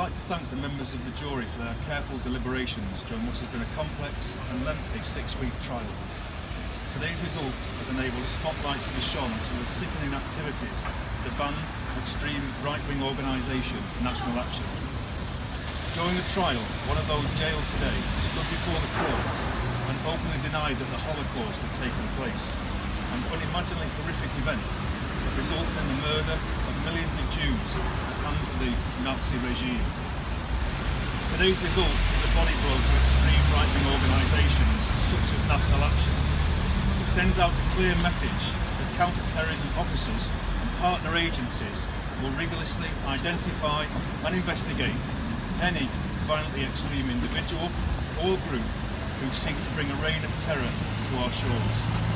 like to thank the members of the jury for their careful deliberations during what has been a complex and lengthy six-week trial. Today's result has enabled a spotlight to be shone to the sickening activities of the banned extreme right-wing organisation National Action. During the trial, one of those jailed today stood before the court and openly denied that the Holocaust had taken place. An unimaginably horrific event that resulted in the murder of millions of Jews at the hands of the Nazi regime. Today's result is a body blow to extreme right-wing organisations such as National Action. It sends out a clear message that counter-terrorism officers and partner agencies will rigorously identify and investigate any violently extreme individual or group who seek to bring a reign of terror to our shores.